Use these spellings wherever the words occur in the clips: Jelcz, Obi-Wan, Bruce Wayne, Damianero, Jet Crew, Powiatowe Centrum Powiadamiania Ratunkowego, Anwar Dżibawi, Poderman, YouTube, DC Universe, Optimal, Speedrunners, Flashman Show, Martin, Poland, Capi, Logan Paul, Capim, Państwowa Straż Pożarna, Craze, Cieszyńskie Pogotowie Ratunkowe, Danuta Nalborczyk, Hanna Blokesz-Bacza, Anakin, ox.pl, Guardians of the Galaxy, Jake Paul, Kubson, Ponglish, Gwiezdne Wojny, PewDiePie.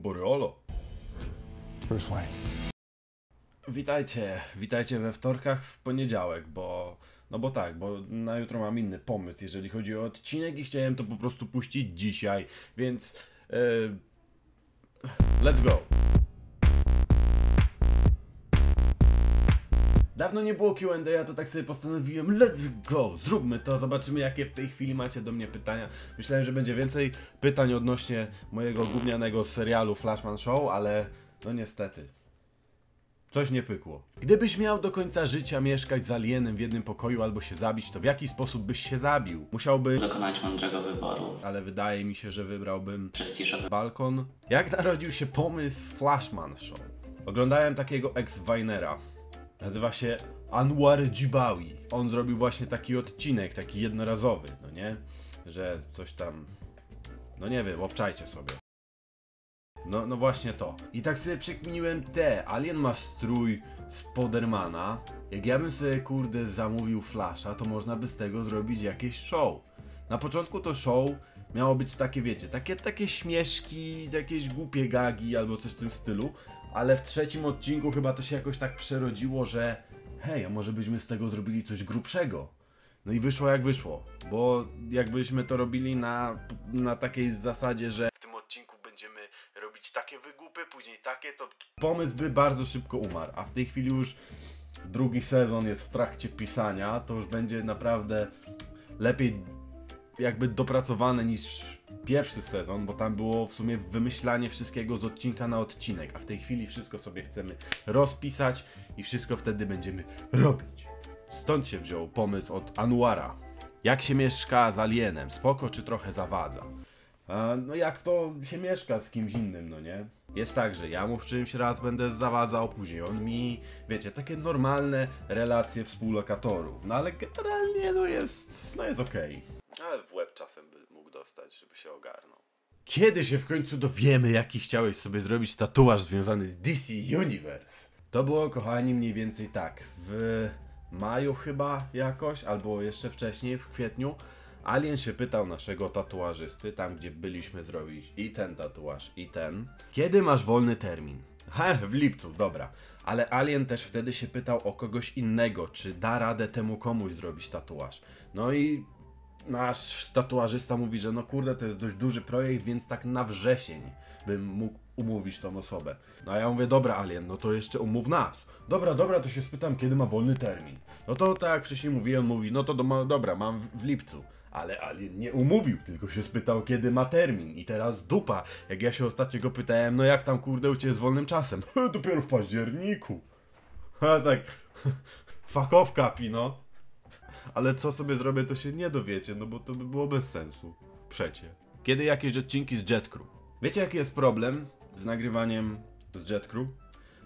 Boreolo. Bruce Wayne. Witajcie we wtorkach w poniedziałek, bo na jutro mam inny pomysł, jeżeli chodzi o odcinek i chciałem to po prostu puścić dzisiaj, więc let's go! Dawno nie było Q&A, ja to tak sobie postanowiłem, let's go, zróbmy to, zobaczymy jakie w tej chwili macie do mnie pytania. Myślałem, że będzie więcej pytań odnośnie mojego gównianego serialu Flashman Show, ale no niestety. Coś nie pykło. Gdybyś miał do końca życia mieszkać z alienem w jednym pokoju albo się zabić, to w jaki sposób byś się zabił? Musiałby dokonać mądrego wyboru. Ale wydaje mi się, że wybrałbym prestiżowy balkon. Jak narodził się pomysł Flashman Show? Oglądałem takiego ex-winera. Nazywa się Anwar Dżibawi. On zrobił właśnie taki odcinek, taki jednorazowy, no nie? Że coś tam... No nie wiem, obczajcie sobie. No właśnie to. I tak sobie przekminiłem te. Alien ma strój z Podermana. Jak ja bym sobie, kurde, zamówił Flasha, to można by z tego zrobić jakieś show. Na początku to show miało być takie, wiecie, takie śmieszki, jakieś głupie gagi albo coś w tym stylu. Ale w trzecim odcinku chyba to się jakoś tak przerodziło, że hej, a może byśmy z tego zrobili coś grubszego. No i wyszło jak wyszło. Bo jakbyśmy to robili na takiej zasadzie, że w tym odcinku będziemy robić takie wygłupy, później takie, to pomysł by bardzo szybko umarł. A w tej chwili już drugi sezon jest w trakcie pisania, to już będzie naprawdę lepiej jakby dopracowane niż pierwszy sezon, bo tam było w sumie wymyślanie wszystkiego z odcinka na odcinek, a w tej chwili wszystko sobie chcemy rozpisać i wszystko wtedy będziemy robić. Stąd się wziął pomysł od Anwara. Jak się mieszka z alienem? Spoko czy trochę zawadza? No jak to się mieszka z kimś innym, no nie? Jest tak, że ja mu w czymś raz będę zawadzał, później on mi, wiecie, takie normalne relacje współlokatorów. No ale generalnie no jest okej. Ale w łeb czasem by mógł dostać, żeby się ogarnął. Kiedy się w końcu dowiemy, jaki chciałeś sobie zrobić tatuaż związany z DC Universe? To było, kochani, mniej więcej tak. W maju chyba jakoś, albo jeszcze wcześniej, w kwietniu, Alien się pytał naszego tatuażysty, tam gdzie byliśmy, zrobić i ten tatuaż, i ten. Kiedy masz wolny termin? W lipcu, dobra. Ale Alien też wtedy się pytał o kogoś innego, czy da radę temu komuś zrobić tatuaż. No i... nasz tatuażysta mówi, że no kurde, to jest dość duży projekt, więc tak na wrzesień bym mógł umówić tą osobę. No a ja mówię, dobra Alien, no to jeszcze umów nas. Dobra, to się spytam, kiedy ma wolny termin. No to tak jak wcześniej mówiłem, mówi, no to dobra, mam w lipcu. Ale Alien nie umówił, tylko się spytał, kiedy ma termin. I teraz dupa, jak ja się ostatnio go pytałem, no jak tam kurde u ciebie z wolnym czasem? Dopiero w październiku. A tak, fuck off, Capi, no. Ale co sobie zrobię, to się nie dowiecie, no bo to by było bez sensu. Przecie. Kiedy jakieś odcinki z Jet Crew? Wiecie jaki jest problem z nagrywaniem z Jet Crew?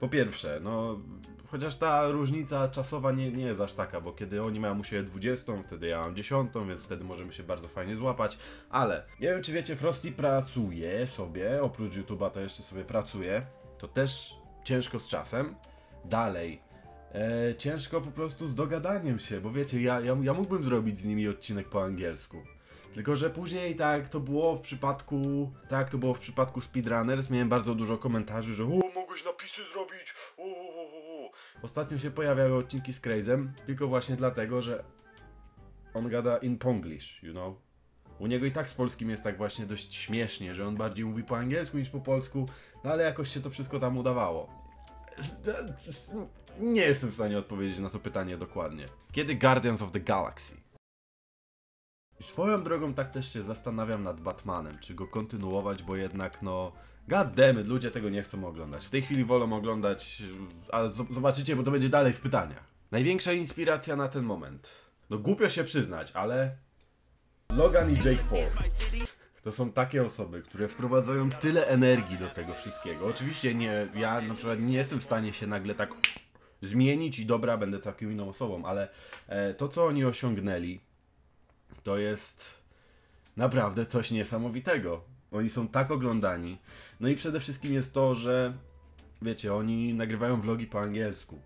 Po pierwsze, no... chociaż ta różnica czasowa nie jest aż taka, bo kiedy oni mają u siebie 20, wtedy ja mam 10, więc wtedy możemy się bardzo fajnie złapać. Ale nie wiem czy wiecie, Frosty pracuje sobie, oprócz YouTube'a to jeszcze sobie pracuje. To też ciężko z czasem. Dalej. Ciężko po prostu z dogadaniem się, bo wiecie, ja mógłbym zrobić z nimi odcinek po angielsku. Tylko że później, tak to było w przypadku Speedrunners, miałem bardzo dużo komentarzy, że mogłeś napisy zrobić, Ostatnio się pojawiały odcinki z Craze'em, tylko właśnie dlatego, że on gada in Ponglish, you know. U niego i tak z polskim jest tak właśnie dość śmiesznie, że on bardziej mówi po angielsku niż po polsku, no ale jakoś się to wszystko tam udawało. Nie jestem w stanie odpowiedzieć na to pytanie dokładnie. Kiedy Guardians of the Galaxy? Swoją drogą tak też się zastanawiam nad Batmanem, czy go kontynuować, bo jednak no... God damn it, ludzie tego nie chcą oglądać. W tej chwili wolą oglądać, ale zobaczycie, bo to będzie dalej w pytaniach. Największa inspiracja na ten moment. No głupio się przyznać, ale... Logan i Jake Paul. To są takie osoby, które wprowadzają tyle energii do tego wszystkiego. Oczywiście ja na przykład nie jestem w stanie się nagle tak zmienić i dobra, będę taką inną osobą, ale to co oni osiągnęli, to jest naprawdę coś niesamowitego. Oni są tak oglądani. No i przede wszystkim jest to, że wiecie, oni nagrywają vlogi po angielsku.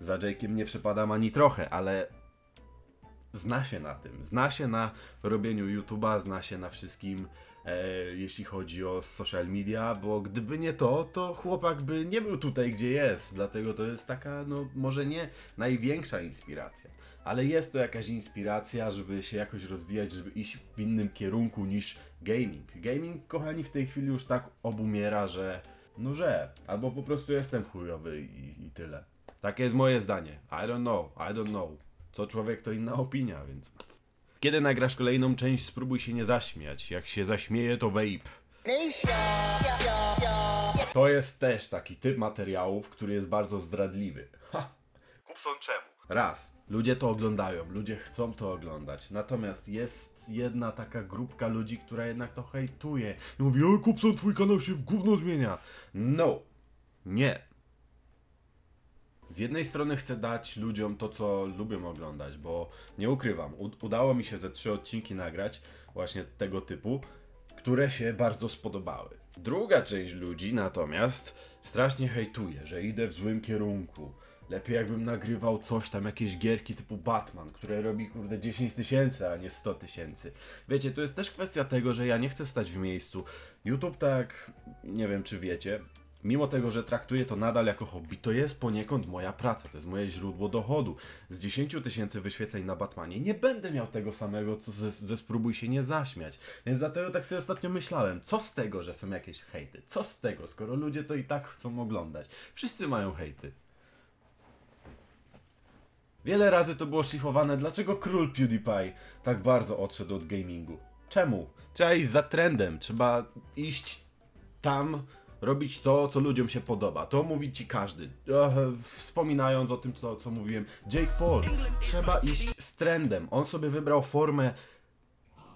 Za Jake'iem nie przepadam ani trochę, ale... zna się na tym, zna się na robieniu YouTube'a, zna się na wszystkim jeśli chodzi o social media, bo gdyby nie to, to chłopak by nie był tutaj, gdzie jest. Dlatego to jest taka, no może nie największa inspiracja, ale jest to jakaś inspiracja, żeby się jakoś rozwijać, żeby iść w innym kierunku niż gaming. Gaming, kochani, w tej chwili już tak obumiera, że no że, albo po prostu jestem chujowy i tyle. Takie jest moje zdanie. I don't know. Co człowiek, to inna opinia, więc... Kiedy nagrasz kolejną część, spróbuj się nie zaśmiać. Jak się zaśmieje, to vape. To jest też taki typ materiałów, który jest bardzo zdradliwy. Ha! Kupson czemu? Raz, ludzie to oglądają, ludzie chcą to oglądać. Natomiast jest jedna taka grupka ludzi, która jednak to hejtuje. I mówi, oj Kupson, twój kanał się w gówno zmienia. No. Nie. Z jednej strony chcę dać ludziom to, co lubią oglądać, bo nie ukrywam, udało mi się ze 3 odcinki nagrać właśnie tego typu, które się bardzo spodobały. Druga część ludzi natomiast strasznie hejtuje, że idę w złym kierunku. Lepiej jakbym nagrywał coś tam, jakieś gierki typu Batman, które robi kurde 10 000, a nie 100 000. Wiecie, to jest też kwestia tego, że ja nie chcę stać w miejscu. YouTube tak, nie wiem czy wiecie, mimo tego, że traktuję to nadal jako hobby, to jest poniekąd moja praca, to jest moje źródło dochodu. Z 10 000 wyświetleń na Batmanie nie będę miał tego samego, co ze spróbuj się nie zaśmiać. Więc dlatego tak sobie ostatnio myślałem, co z tego, że są jakieś hejty? Co z tego, skoro ludzie to i tak chcą oglądać? Wszyscy mają hejty. Wiele razy to było szlifowane, dlaczego król PewDiePie tak bardzo odszedł od gamingu? Czemu? Trzeba iść za trendem, trzeba iść tam... Robić to, co ludziom się podoba. To mówi ci każdy. Wspominając o tym, co mówiłem. Jake Paul. Trzeba iść z trendem. On sobie wybrał formę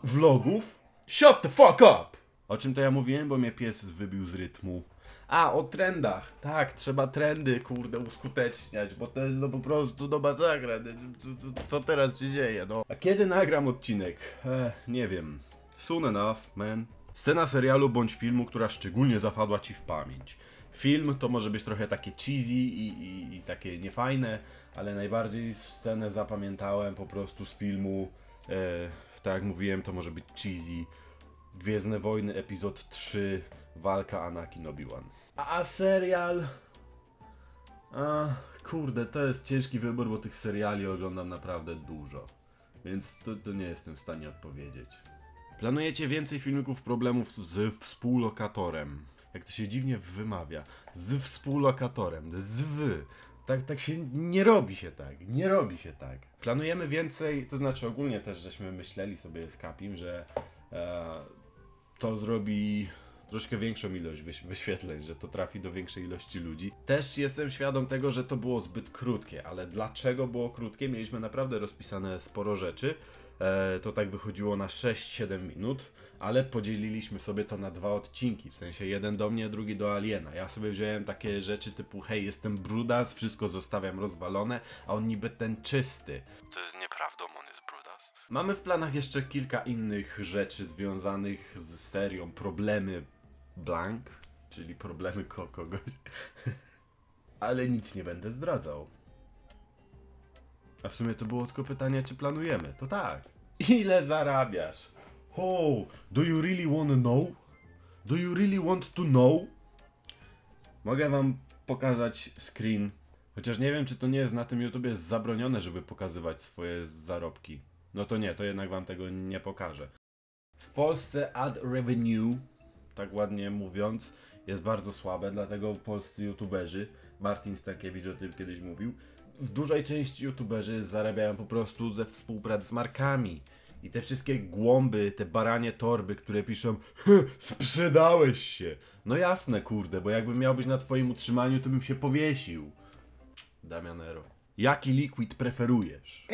vlogów. Shut the fuck up! O czym to ja mówiłem? Bo mnie pies wybił z rytmu. A, o trendach. Tak, trzeba trendy, kurde, uskuteczniać, bo to jest no po prostu do masakra. Co teraz się dzieje, no? A kiedy nagram odcinek? Nie wiem. Soon enough, man. Scena serialu bądź filmu, która szczególnie zapadła ci w pamięć. Film to może być trochę takie cheesy i takie niefajne, ale najbardziej scenę zapamiętałem po prostu z filmu, tak jak mówiłem, to może być cheesy. Gwiezdne Wojny, epizod 3, walka Anakin Obi-Wan. A serial... kurde, to jest ciężki wybór, bo tych seriali oglądam naprawdę dużo. Więc to nie jestem w stanie odpowiedzieć. Planujecie więcej filmików problemów z współlokatorem. Jak to się dziwnie wymawia. Z współlokatorem. Tak się nie robi się tak. Nie robi się tak. Planujemy więcej, to znaczy ogólnie też żeśmy myśleli sobie z Capim, że to zrobi troszkę większą ilość wyświetleń, że to trafi do większej ilości ludzi. Też jestem świadom tego, że to było zbyt krótkie, ale dlaczego było krótkie? Mieliśmy naprawdę rozpisane sporo rzeczy. To tak wychodziło na 6-7 minut, ale podzieliliśmy sobie to na 2 odcinki, w sensie jeden do mnie, drugi do Aliena. Ja sobie wziąłem takie rzeczy typu hej, jestem brudas, wszystko zostawiam rozwalone, a on niby ten czysty. To jest nieprawdą, on jest brudas. Mamy w planach jeszcze kilka innych rzeczy związanych z serią Problemy Blank, czyli problemy kogoś, ale nic nie będę zdradzał. A w sumie to było tylko pytanie, czy planujemy. To tak. Ile zarabiasz? Oh, do you really want to know? Do you really want to know? Mogę wam pokazać screen. Chociaż nie wiem, czy to nie jest na tym YouTubie zabronione, żeby pokazywać swoje zarobki. No to nie, to jednak wam tego nie pokażę. W Polsce ad revenue, tak ładnie mówiąc, jest bardzo słabe, dlatego polscy youtuberzy, Martin o tym kiedyś mówił, w dużej części youtuberzy zarabiają po prostu ze współpracy z markami. I te wszystkie głąby, te baranie torby, które piszą sprzedałeś się. No jasne kurde, bo jakbym miał być na twoim utrzymaniu, to bym się powiesił. Damianero. Jaki liquid preferujesz?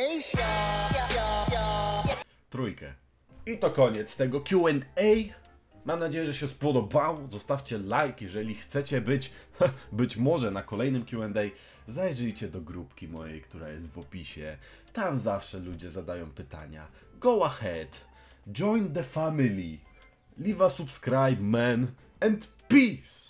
Trójkę. I to koniec tego Q&A. Mam nadzieję, że się spodobał. Zostawcie like, jeżeli chcecie być może na kolejnym Q&A. Zajrzyjcie do grupki mojej, która jest w opisie. Tam zawsze ludzie zadają pytania. Go ahead. Join the family. Leave a subscribe, man. And peace.